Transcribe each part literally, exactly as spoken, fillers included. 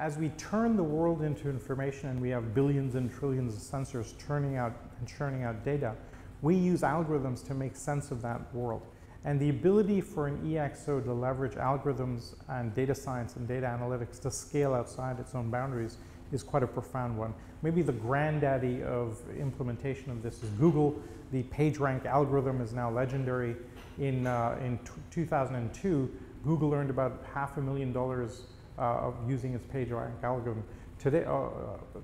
as we turn the world into information and we have billions and trillions of sensors turning out and churning out data, we use algorithms to make sense of that world. And the ability for an E X O to leverage algorithms and data science and data analytics to scale outside its own boundaries is quite a profound one. Maybe the granddaddy of implementation of this is Google. The PageRank algorithm is now legendary. In, uh, in two thousand two, Google earned about half a million dollars uh, of using its PageRank algorithm. Today, uh,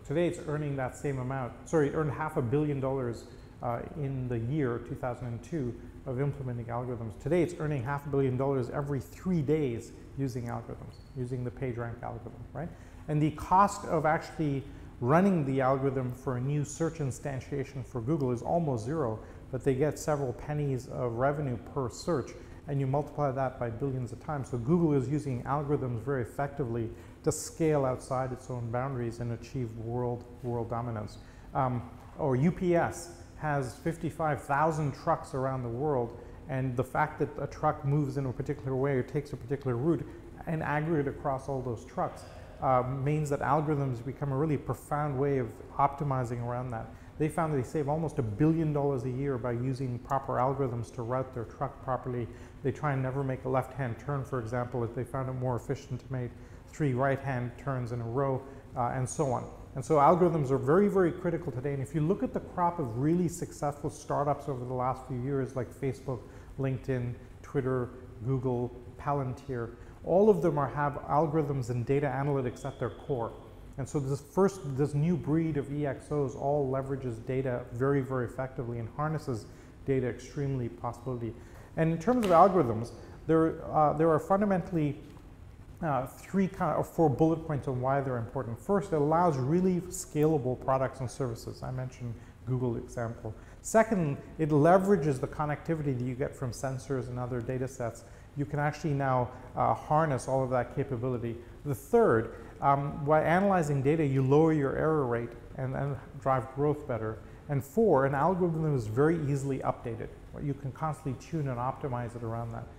today it's earning that same amount. Sorry, it earned half a billion dollars uh, in the year two thousand two of implementing algorithms. Today it's earning half a billion dollars every three days using algorithms, using the PageRank algorithm, right? And the cost of actually running the algorithm for a new search instantiation for Google is almost zero, but they get several pennies of revenue per search, and you multiply that by billions of times. So Google is using algorithms very effectively to scale outside its own boundaries and achieve world, world dominance. Um, or U P S has fifty-five thousand trucks around the world, and the fact that a truck moves in a particular way or takes a particular route and aggregate across all those trucks Uh, means that algorithms become a really profound way of optimizing around that. They found that they save almost a billion dollars a year by using proper algorithms to route their truck properly. They try and never make a left-hand turn, for example, if they found it more efficient to make three right-hand turns in a row, uh, and so on. And so algorithms are very, very critical today. And if you look at the crop of really successful startups over the last few years, like Facebook, LinkedIn, Twitter, Google, Palantir, all of them are, have algorithms and data analytics at their core. And so this first, this new breed of E X Os all leverages data very, very effectively and harnesses data extremely possibility. And in terms of algorithms, there, uh, there are fundamentally uh, three kind of four bullet points on why they're important. First, it allows really scalable products and services. I mentioned Google example. Second, it leverages the connectivity that you get from sensors and other data sets. You can actually now uh, harness all of that capability. The third, um, by analyzing data, you lower your error rate and, and drive growth better. And four, an algorithm is very easily updated. You can constantly tune and optimize it around that.